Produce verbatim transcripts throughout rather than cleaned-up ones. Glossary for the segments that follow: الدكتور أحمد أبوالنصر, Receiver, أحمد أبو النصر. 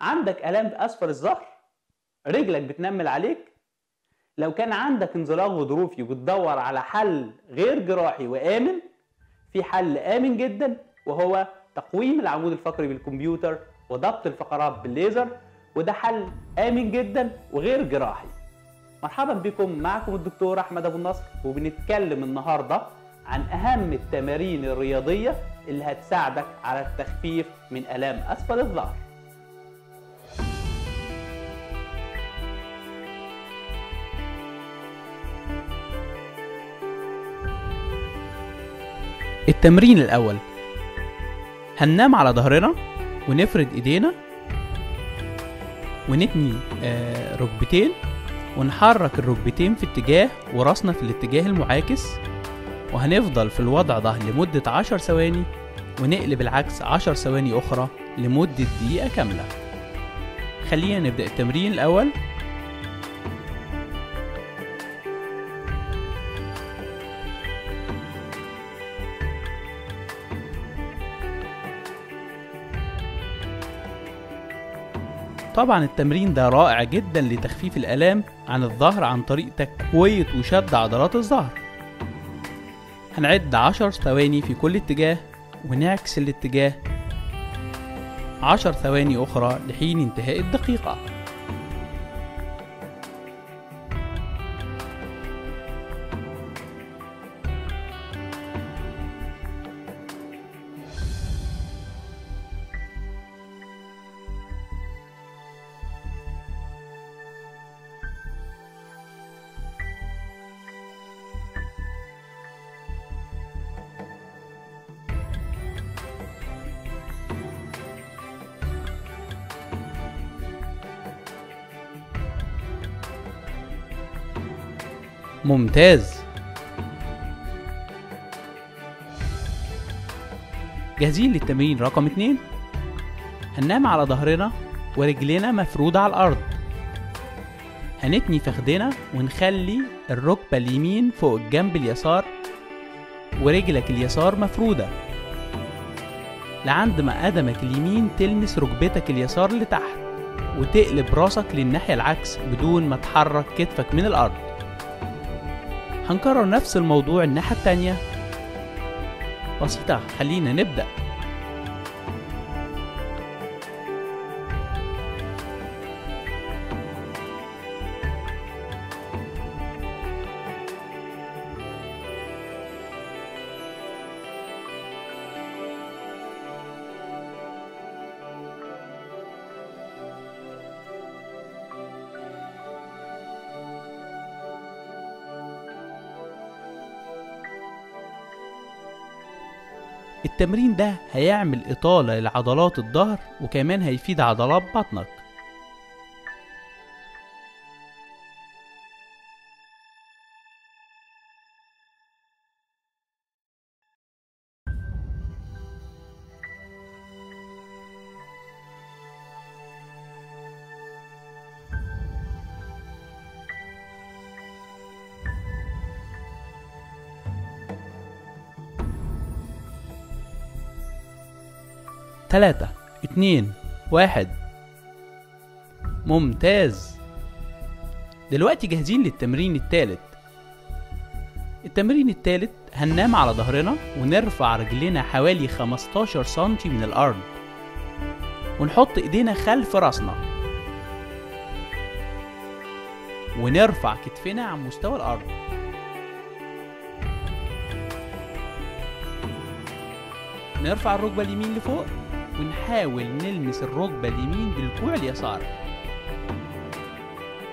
عندك آلام أسفل الظهر، رجلك بتنمل عليك، لو كان عندك انزلاق غضروفي وبتدور على حل غير جراحي وآمن، في حل آمن جدا وهو تقويم العمود الفقري بالكمبيوتر وضبط الفقرات بالليزر، وده حل آمن جدا وغير جراحي. مرحبا بكم، معكم الدكتور أحمد أبو النصر، وبنتكلم النهارده عن أهم التمارين الرياضية اللي هتساعدك على التخفيف من آلام أسفل الظهر. التمرين الأول، هننام على ظهرنا ونفرد ايدينا ونتني ركبتين ونحرك الركبتين في اتجاه وراسنا في الاتجاه المعاكس، وهنفضل في الوضع ده لمدة عشر ثواني ونقلب العكس عشر ثواني أخرى لمدة دقيقة كاملة. خلينا نبدأ التمرين الأول. طبعا التمرين ده رائع جدا لتخفيف الآلام عن الظهر عن طريق تكوية وشد عضلات الظهر. هنعد عشر ثواني في كل اتجاه ونعكس الاتجاه، عشر ثواني أخرى لحين انتهاء الدقيقة. ممتاز، جاهزين للتمرين رقم اتنين. هننام على ظهرنا ورجلنا مفروده على الارض، هنتني فخدنا ونخلي الركبه اليمين فوق الجنب اليسار ورجلك اليسار مفروده لعند ما قدمك اليمين تلمس ركبتك اليسار لتحت، وتقلب راسك للناحيه العكس بدون ما تحرك كتفك من الارض. هنكرر نفس الموضوع الناحية التانية، بسيطة. خلينا نبدأ. التمرين ده هيعمل إطالة لعضلات الظهر وكمان هيفيد عضلات بطنك. تلاتة، اتنين، واحد. ممتاز، دلوقتي جاهزين للتمرين التالت. التمرين التالت هننام على ظهرنا ونرفع رجلنا حوالي خمستاشر سنتي من الأرض، ونحط ايدينا خلف راسنا ونرفع كتفنا عن مستوى الأرض. نرفع الركبة اليمين لفوق ونحاول نلمس الركبة اليمين بالكوع اليسار،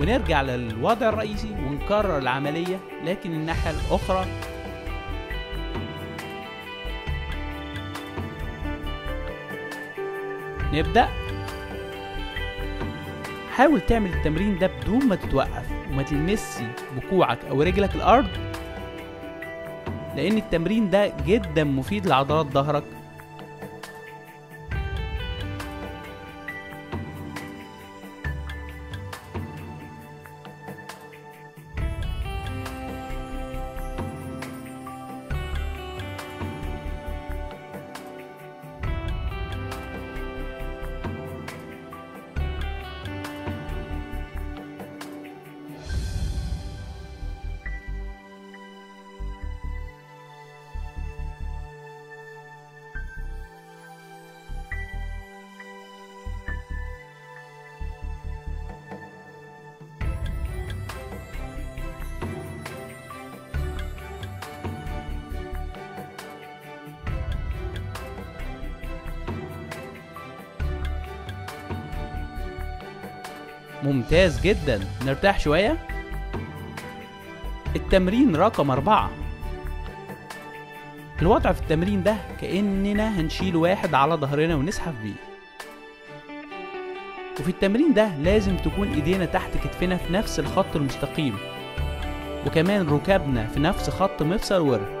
ونرجع للوضع الرئيسي ونكرر العملية لكن الناحية الأخرى. نبدأ. حاول تعمل التمرين ده بدون ما تتوقف وما تلمسي بكوعك أو رجلك الأرض، لأن التمرين ده جدا مفيد لعضلات ظهرك. ممتاز جدا، نرتاح شوية. التمرين رقم أربعة. الوضع في التمرين ده كأننا هنشيل واحد على ظهرنا ونسحب بيه، وفي التمرين ده لازم تكون ايدينا تحت كتفنا في نفس الخط المستقيم، وكمان ركابنا في نفس خط مفصل ورك.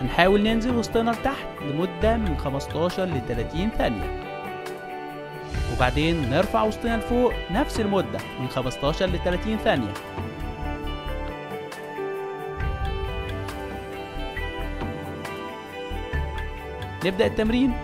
هنحاول ننزل وسطنا لتحت لمدة من خمستاشر ل تلاتين ثانية، وبعدين نرفع وسطنا لفوق نفس المدة من خمستاشر ل تلاتين ثانية. نبدأ التمرين.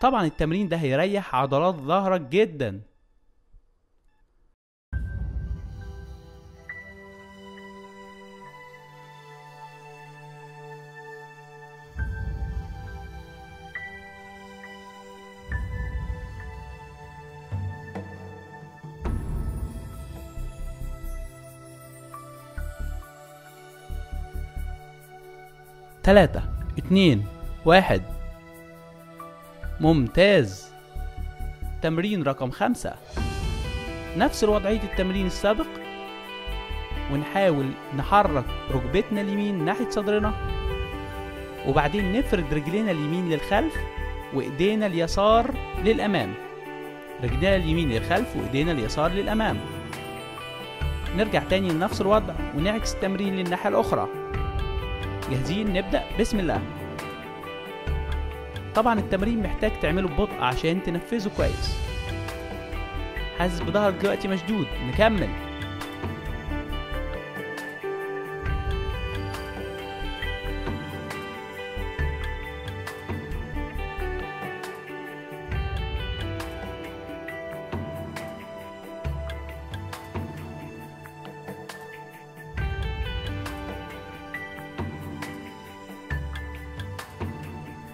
طبعا التمرين ده هيريح عضلات ظهرك جدا. تلاتة، اتنين، واحد. ممتاز. تمرين رقم خمسة، نفس وضعية التمرين السابق، ونحاول نحرك ركبتنا اليمين ناحية صدرنا، وبعدين نفرد رجلنا اليمين للخلف وايدينا اليسار للأمام. رجلنا اليمين للخلف وايدينا اليسار للأمام. نرجع تاني لنفس الوضع ونعكس التمرين للناحية الأخرى. جاهزين؟ نبدأ. بسم الله. طبعا التمرين محتاج تعمله ببطء عشان تنفذه كويس. حاسس بظهرك دلوقتي مشدود؟ نكمل.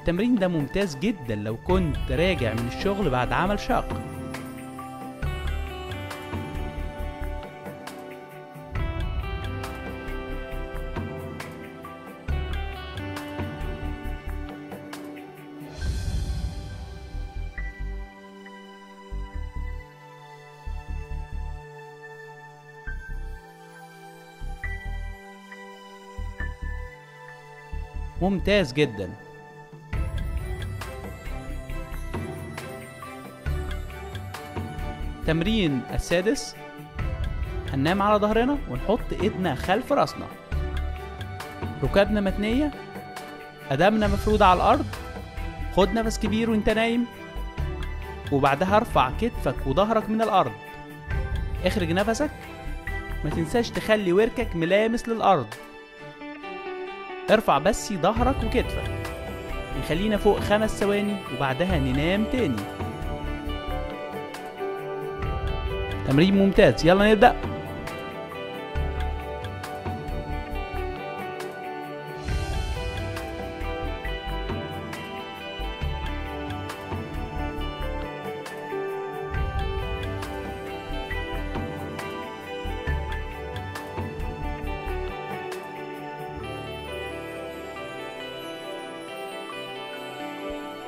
التمرين ده ممتاز جدا لو كنت راجع من الشغل بعد عمل شاق. ممتاز جدا. التمرين السادس، هننام على ظهرنا ونحط ايدنا خلف راسنا، ركابنا متنية، قدمنا مفرودة على الارض. خد نفس كبير وانت نايم، وبعدها ارفع كتفك وظهرك من الارض. اخرج نفسك، ما تنساش تخلي وركك ملامس للارض. ارفع بس ظهرك وكتفك. نخلينا فوق خمس ثواني وبعدها ننام تاني. تمرين ممتاز، يلا نبدأ.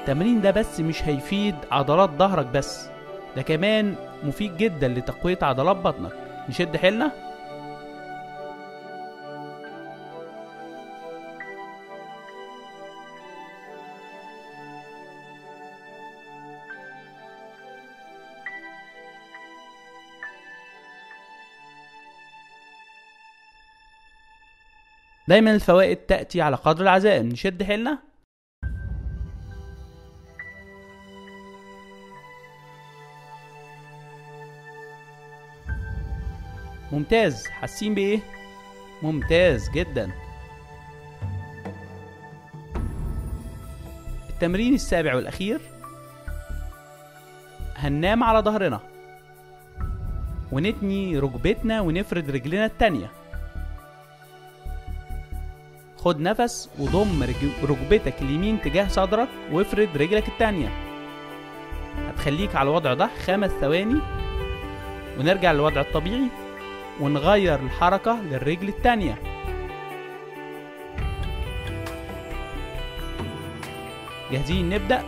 التمرين ده بس مش هيفيد عضلات ظهرك بس، ده كمان مفيد جدا لتقوية عضلات بطنك. نشد حيلنا. دايما الفوائد تأتي على قدر العزائم. نشد حيلنا. ممتاز. حاسين بايه؟ ممتاز جدا. التمرين السابع والاخير، هننام على ظهرنا ونتني ركبتنا ونفرد رجلنا التانية. خد نفس وضم ركبتك اليمين تجاه صدرك وافرد رجلك التانية. هتخليك على الوضع ده خمس ثواني ونرجع للوضع الطبيعي ونغير الحركة للرجل التانية. جاهزين نبدأ؟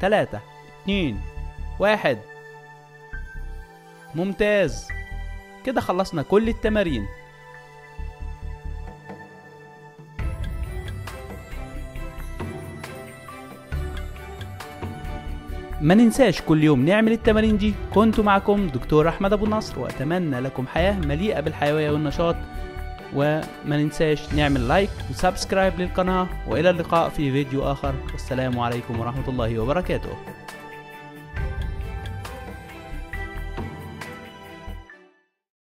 ثلاثة اتنين واحد. ممتاز، كده خلصنا كل التمارين. ما ننساش كل يوم نعمل التمارين دي. كنت معكم دكتور أحمد أبو النصر، وأتمنى لكم حياة مليئة بالحيوية والنشاط. وما ننساش نعمل لايك وسبسكرايب للقناة، وإلى اللقاء في فيديو آخر، والسلام عليكم ورحمة الله وبركاته.